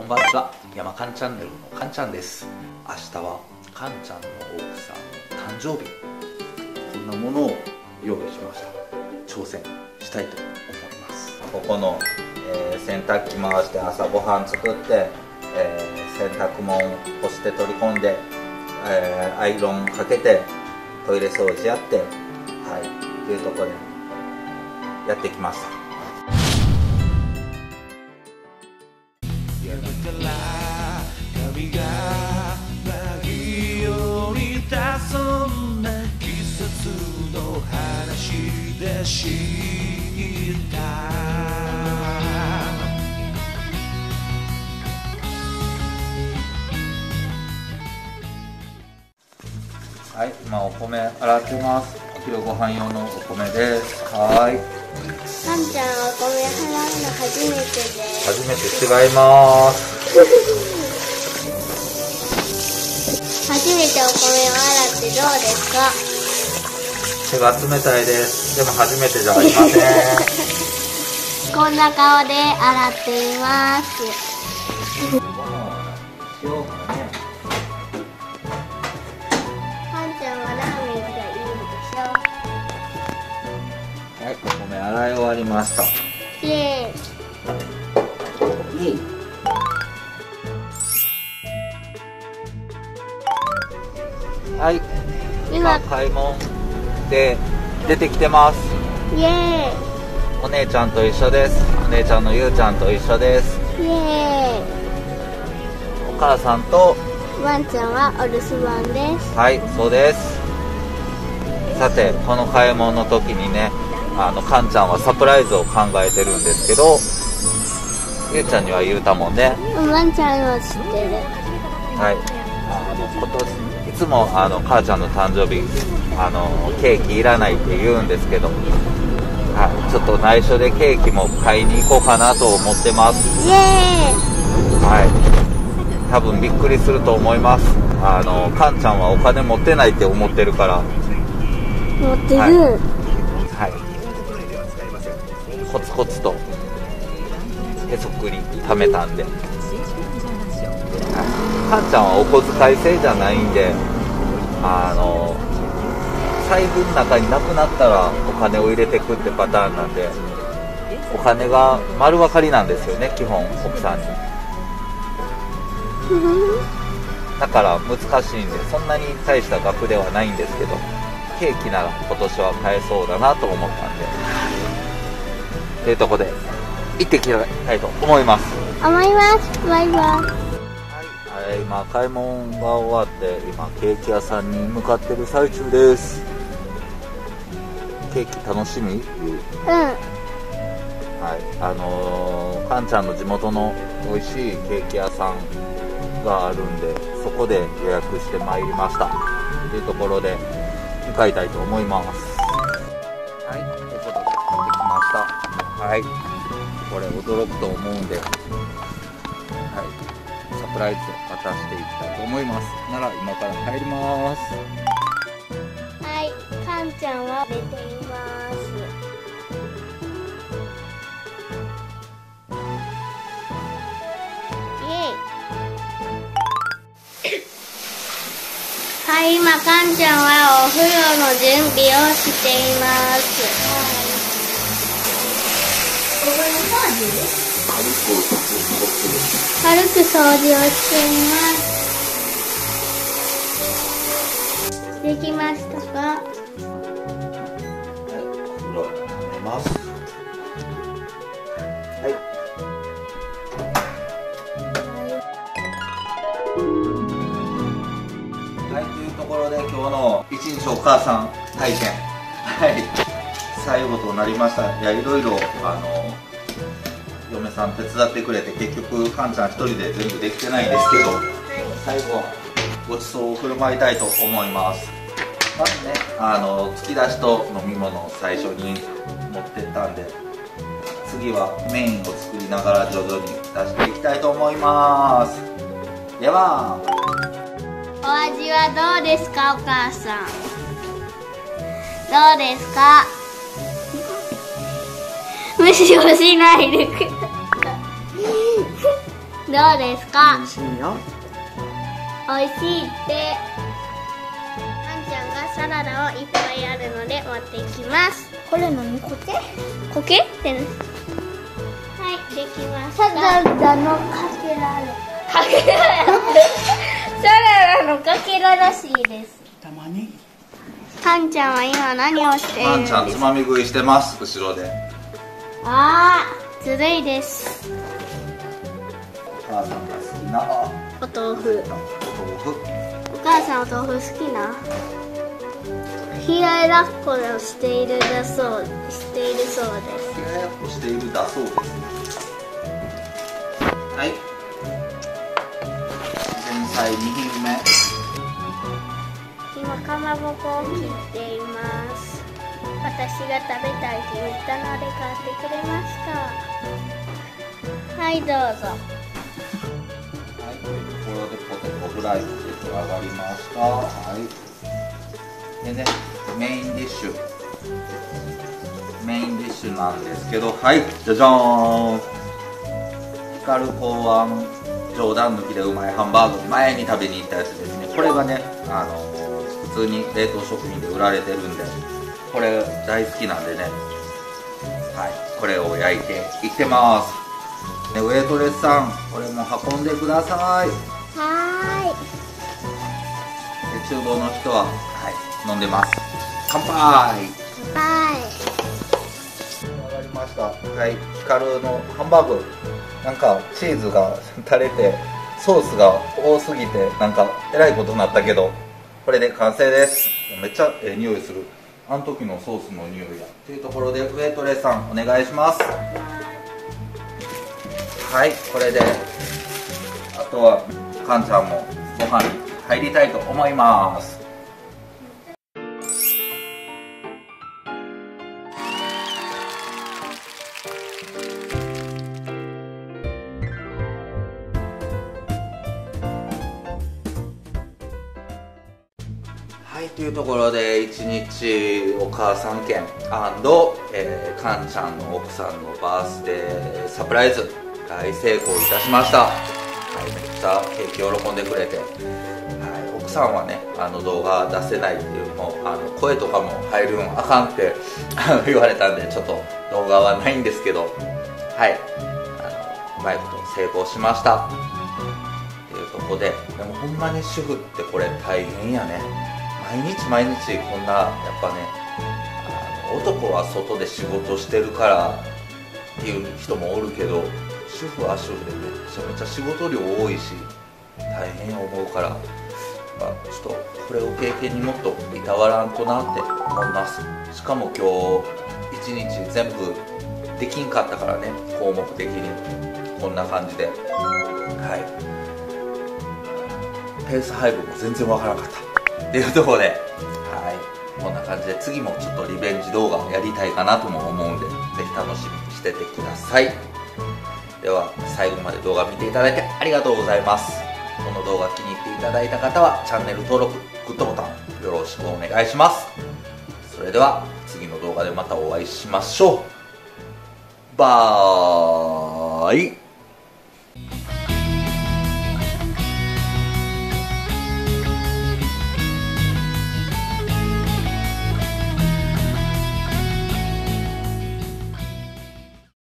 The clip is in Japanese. こんばんは、山かんチャンネルのかんちゃんです。明日はかんちゃんの奥さんの誕生日、こんなものを用意しました。挑戦したいと思います。ここの、洗濯機回して朝ごはん作って、洗濯物干して取り込んで、アイロンかけてトイレ掃除やって、はい、っていうところでやってきました。はい、今お米洗ってます。お昼ご飯用のお米です。はい、かんちゃんはお米洗うの初めてです。初めて違います。初めてお米を洗ってどうですか？手が冷たいです。でも初めてじゃありません。こんな顔で洗っています。かんちゃんはラーメンがいいでしょ。はい、ごめん、洗い終わりました。イエーイ。イエーイ。はい、今買い物。で出てきてます。イエーイ。お姉ちゃんと一緒です。お姉ちゃんのゆうちゃんと一緒です。イエーイ。お母さんとワンちゃんはお留守番です。はい、そうです。さて、この買い物の時にね、かんちゃんはサプライズを考えてるんですけど、ゆうちゃんには言うたもんね。ワンちゃんは知ってる。はい、今年いつも母ちゃんの誕生日ケーキいらないって言うんですけど、ちょっと内緒でケーキも買いに行こうかなと思ってます。イエーイ。はい、多分びっくりすると思います。かんちゃんはお金持ってないって思ってるから。持ってる。はい、はい、コツコツとへそくり貯めたんで。かんちゃんはお小遣い制じゃないんで、財布の中になくなったらお金を入れてくってパターンなんで、お金が丸分かりなんですよね、基本奥さんに。だから難しいんで、そんなに大した額ではないんですけど、ケーキなら今年は買えそうだなと思ったんで、というとこで行ってきたいと思います。バイバイ。今買い物が終わって今ケーキ屋さんに向かってる最中です。ケーキ楽しみ？はい、かんちゃんの地元の美味しいケーキ屋さんがあるんで、そこで予約してまいりましたというところで向かいたいと思います。はい、ということで買ってきました。はい、これ驚くと思うんで、サプライズを渡していきたいと思います。なら今から帰ります。はい、かんちゃんは寝ています。イエイ。はい、今かんちゃんはお風呂の準備をしています。はい、ここにサービス軽く掃除をしています。できましたか？はい、お風呂溜めます。はい、はい、というところで今日の一日お母さん体験、はい、最後となりました。いや、いろいろ嫁さん手伝ってくれて、結局かんちゃん一人で全部できてないんですけど、最後はごちそうを振る舞いたいと思います。まずね、突き出しと飲み物を最初に持ってったんで、次はメインを作りながら徐々に出していきたいと思います。ではお味はどうですか？お母さんどうですか？無視をしないでください。どうですか？美味しいよ。美味しいって。あんちゃんがサラダをいっぱいあるので持ってきます。これ何？コケ？コケってね。はい、できました。サラダのかけられかけられサラダのかけららしいです。たまにあんちゃんは今何をしているんですか？あんちゃんつまみ食いしてます、後ろで。あー、ずるいです。お母さんが好きなお豆腐。お母さんお豆腐好きな。冷ややっこをしているそうです。冷ややっこしているだそうです。はい。前菜2品目。今かまぼこを切っています。私が食べたいと言ったので買ってくれました。はい、どうぞ。これでポテトフライ出来上がりました。はい。でね、メインディッシュなんですけど、はい、じゃじゃーん。光考案冗談抜きでうまいハンバーグ、前に食べに行ったやつですね。これがね、普通に冷凍食品で売られてるんで、これ大好きなんでね、はい、これを焼いていってます。ウェイトレスさん、これも運んでください。はーい。で、厨房の人は、はい、飲んでます。乾杯。乾杯。わかりました。はい、ヒカルのハンバーグ。なんかチーズが垂れて、ソースが多すぎて、なんかえらいことになったけど、これで完成です。めっちゃ匂いする。あの時のソースの匂いや。というところで、ウェイトレスさん、お願いします。はい、これで、あとはカンちゃんもご飯に入りたいと思います。はい、というところで1日お母さん兼&カンちゃんの奥さんのバースデーサプライズ大成功いたしました。はい、めっちゃケーキ喜んでくれて、はい、奥さんはね、動画出せないっていうのも声とかも入るんあかんって言われたんで、ちょっと動画はないんですけど、はい、うまいこと成功しましたっていうとこで。でもほんまに主婦ってこれ大変やね。毎日こんなやっぱね、男は外で仕事してるからっていう人もおるけど、主婦は主婦でめちゃめちゃ仕事量多いし大変思うから、ちょっとこれを経験にもっといたわらんとなって思います。しかも今日1日全部できんかったからね、項目的にこんな感じで、はい、ペース配分も全然わからなかったっていうところで、はい、こんな感じで次もちょっとリベンジ動画やりたいかなとも思うんで、ぜひ楽しみにしててください。では最後まで動画見ていただいてありがとうございます。この動画気に入っていただいた方はチャンネル登録、グッドボタンよろしくお願いします。それでは次の動画でまたお会いしましょう。バーイ。